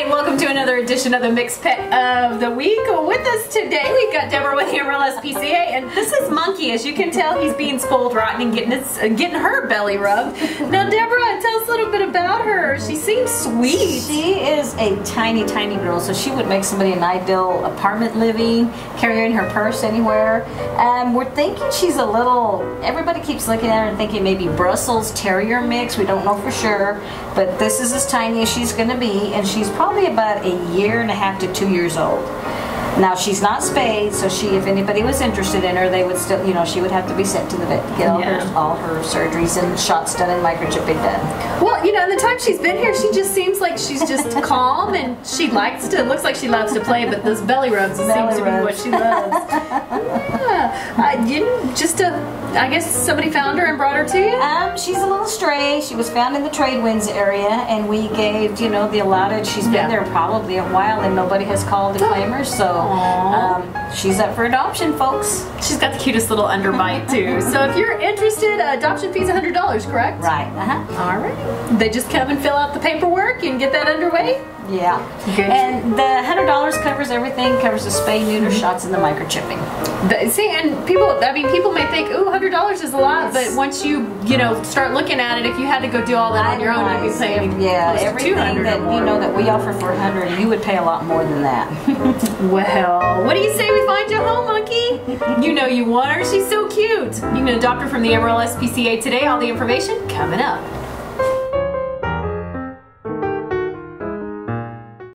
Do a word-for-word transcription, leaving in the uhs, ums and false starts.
Hi, and welcome to another edition of the Mixed Pet of the Week. With us today, we've got Deborah with the Amarillo S P C A, and this is Monkey. As you can tell, he's being spoiled rotten and getting his, uh, getting her belly rubbed. Now, Deborah, tell us a little bit about her. She seems sweet. She is a tiny, tiny girl, so she would make somebody an ideal apartment living, carrying her purse anywhere. Um, we're thinking she's a little, everybody keeps looking at her and thinking maybe Brussels Terrier mix. We don't know for sure, but this is as tiny as she's going to be, and she She's probably about a year and a half to two years old. Now, she's not spayed, so she, if anybody was interested in her, they would still, you know, she would have to be sent to the vet to get all, yeah. her, all her surgeries and shots done and microchipping done. Well, you know, in the time she's been here, she just seems like she's just calm, and she likes to, it looks like she loves to play, but those belly rubs belly seems rubs. to be what she loves. Yeah. I, you know, just a... I guess somebody found her and brought her to you? Um, she's a little stray. She was found in the Trade Winds area, and we gave, you know, the allotted. She's been yeah. there probably a while, and nobody has called to claim her, so um, she's up for adoption, folks. She's got the cutest little underbite, too. So if you're interested, uh, adoption fee's one hundred dollars, correct? Right. Uh-huh. All right. They just come and fill out the paperwork and get that underway? Yeah. Good. And the one hundred dollars covers everything, covers the spay, neuter, shots, and the microchipping. The, see, and people, I mean, people may think, ooh, one hundred dollars is a lot, yes. but once you, you know, start looking at it, if you had to go do all that on your own, I'd be saying, yeah, everything that, you know, that we offer for one hundred dollars, you would pay a lot more than that. Well, what do you say we find you home, Monkey? You know you want her. She's so cute. You can adopt her from the Amarillo S P C A today. All the information coming up.